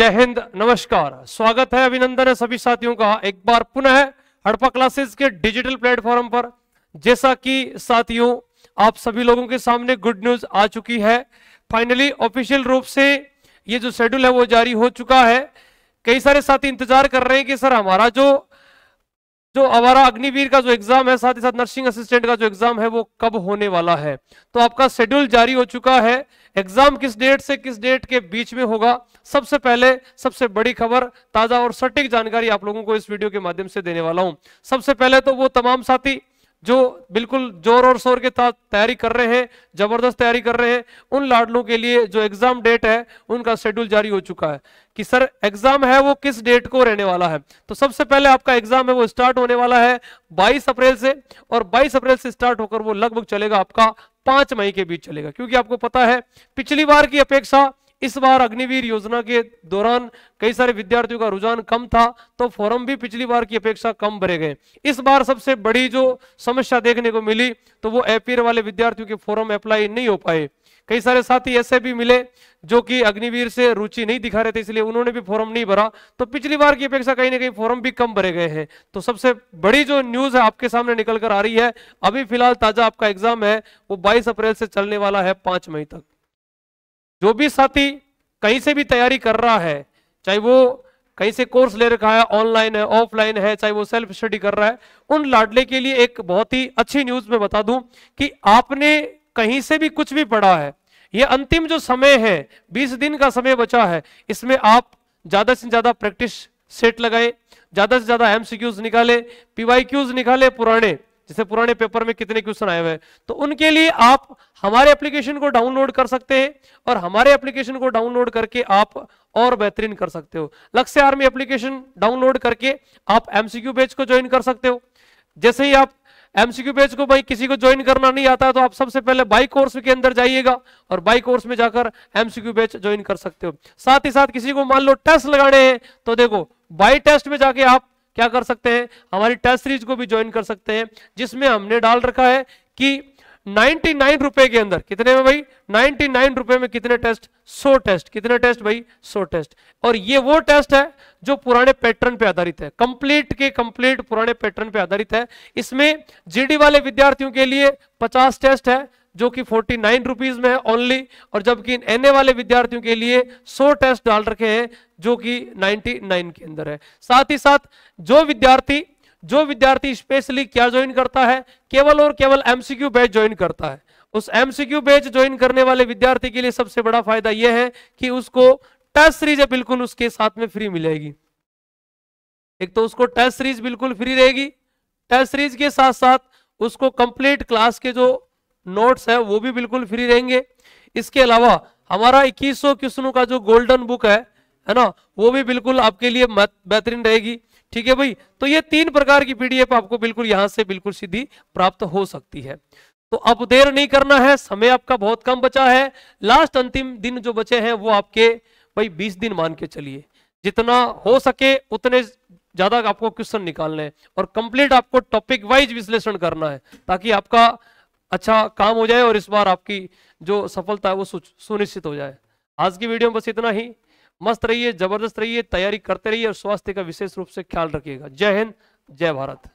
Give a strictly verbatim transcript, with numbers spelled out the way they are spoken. जय हिंद, नमस्कार। स्वागत है, अभिनंदन है सभी साथियों का एक बार पुनः हड़प्पा क्लासेस के डिजिटल प्लेटफॉर्म पर। जैसा कि साथियों आप सभी लोगों के सामने गुड न्यूज आ चुकी है, फाइनली ऑफिशियल रूप से ये जो शेड्यूल है वो जारी हो चुका है। कई सारे साथी इंतजार कर रहे हैं कि सर हमारा जो जो हमारा अग्निवीर का जो एग्जाम है, साथ ही साथ नर्सिंग असिस्टेंट का जो एग्जाम है वो कब होने वाला है। तो आपका शेड्यूल जारी हो चुका है, एग्जाम किस डेट से किस डेट के बीच में होगा। सबसे पहले सबसे बड़ी खबर, ताजा और सटीक जानकारी आप लोगों को इस वीडियो के माध्यम से देने वाला हूं। सबसे पहले तो वो तमाम साथी जो बिल्कुल जोर और शोर के साथ तैयारी कर रहे हैं, जबरदस्त तैयारी कर रहे हैं, उन लाडलों के लिए जो एग्जाम डेट है उनका शेड्यूल जारी हो चुका है कि सर एग्जाम है वो किस डेट को रहने वाला है। तो सबसे पहले आपका एग्जाम है वो स्टार्ट होने वाला है बाईस अप्रैल से, और बाईस अप्रैल से स्टार्ट होकर वो लगभग चलेगा आपका पांच मई के बीच चलेगा, क्योंकि आपको पता है पिछली बार की अपेक्षा इस बार अग्निवीर योजना के दौरान कई सारे विद्यार्थियों का रुझान कम था, तो फॉर्म भी पिछली बार की अपेक्षा कम भरे गए। इस बार सबसे बड़ी जो समस्या देखने को मिली तो वो एपीयर वाले विद्यार्थियों के फॉर्म अप्लाई नहीं हो पाए। कई सारे साथी ऐसे भी मिले जो कि अग्निवीर से रुचि नहीं दिखा रहे थे, इसलिए उन्होंने भी फॉर्म नहीं भरा, तो पिछली बार की अपेक्षा कहीं ना कहीं फॉर्म भी कम भरे गए हैं। तो सबसे बड़ी जो न्यूज है आपके सामने निकल कर आ रही है अभी फिलहाल, ताजा आपका एग्जाम है वो बाईस अप्रैल से चलने वाला है पांच मई तक। जो भी साथी कहीं से भी तैयारी कर रहा है, चाहे वो कहीं से कोर्स ले रखा है, ऑनलाइन है, ऑफलाइन है, चाहे वो सेल्फ स्टडी कर रहा है, उन लाडले के लिए एक बहुत ही अच्छी न्यूज मैं बता दूं कि आपने कहीं से भी कुछ भी पढ़ा है, ये अंतिम जो समय है बीस दिन का समय बचा है, इसमें आप ज्यादा से ज्यादा प्रैक्टिस सेट लगाए, ज्यादा से ज्यादा एमसीक्यूज निकाले, पीवाईक्यूज निकाले, पुराने जैसे पुराने पेपर में कितने क्वेश्चन आए हुए हैं, तो उनके लिए आप हमारे एप्लीकेशन को डाउनलोड कर सकते हैं, और हमारे एप्लीकेशन को डाउनलोड करके आप और बेहतरीन कर सकते हो। लक्ष्य आर्मी एप्लीकेशन डाउनलोड करके आप एमसीक्यू बैच को ज्वाइन कर सकते हो। जैसे ही आप एमसीक्यू बैच को, भाई किसी को ज्वाइन करना नहीं आता है तो आप सबसे पहले बाई कोर्स के अंदर जाइएगा और बाई कोर्स में जाकर एमसीक्यू बैच ज्वाइन कर सकते हो। साथ ही साथ किसी को मान लो टेस्ट लगाने हैं तो देखो बाई टेस्ट में जाके आप क्या कर सकते हैं, हमारी टेस्ट सीरीज को भी ज्वाइन कर सकते हैं, जिसमें हमने डाल रखा है कि निन्यानवे रुपए के अंदर कितने में भाई, निन्यानवे रुपए में कितने टेस्ट, सौ टेस्ट, कितने टेस्ट भाई, सौ टेस्ट। और ये वो टेस्ट है जो पुराने पैटर्न पे आधारित है, कंप्लीट के कंप्लीट पुराने पैटर्न पे आधारित है। इसमें जीडी वाले विद्यार्थियों के लिए पचास टेस्ट है जो कि उनचास रुपीस में है ओनली, और जबकि एने वाले विद्यार्थियों के लिए सौ टेस्ट डाल रखे हैं जो कि निन्यानवे के अंदर है। साथ ही साथ जो विद्यार्थी जो विद्यार्थी स्पेशली क्या ज्वाइन करता है, केवल और केवल एमसीक्यू बैच ज्वाइन करता है, उस एमसीक्यू बैच ज्वाइन करने वाले विद्यार्थी के लिए सबसे बड़ा फायदा यह है कि उसको टेस्ट सीरीज बिल्कुल उसके साथ में फ्री मिलेगी। एक तो उसको टेस्ट सीरीज बिल्कुल फ्री रहेगी, टेस्ट सीरीज के साथ साथ उसको कंप्लीट क्लास के जो नोट्स है वो भी बिल्कुल फ्री रहेंगे। इसके अलावा हमारा इक्कीस सौ क्वेश्चनों का जो गोल्डन बुक है है ना, वो भी बिल्कुल आपके लिए बेहतरीन रहेगी। ठीक है भाई, तो ये तीन प्रकार की पीडीएफ आपको बिल्कुल यहाँ से बिल्कुल सीधी प्राप्त हो सकती है। तो अब देर नहीं करना है, समय आपका बहुत कम बचा है, लास्ट अंतिम दिन जो बचे हैं वो आपके भाई बीस दिन मान के चलिए, जितना हो सके उतने ज्यादा आपको क्वेश्चन निकालने हैं और कंप्लीट आपको टॉपिक वाइज विश्लेषण करना है, ताकि आपका अच्छा काम हो जाए और इस बार आपकी जो सफलता है वो सुनिश्चित हो जाए। आज की वीडियो में बस इतना ही। मस्त रहिए, जबरदस्त रहिए, तैयारी करते रहिए और स्वास्थ्य का विशेष रूप से ख्याल रखिएगा। जय हिंद, जय भारत।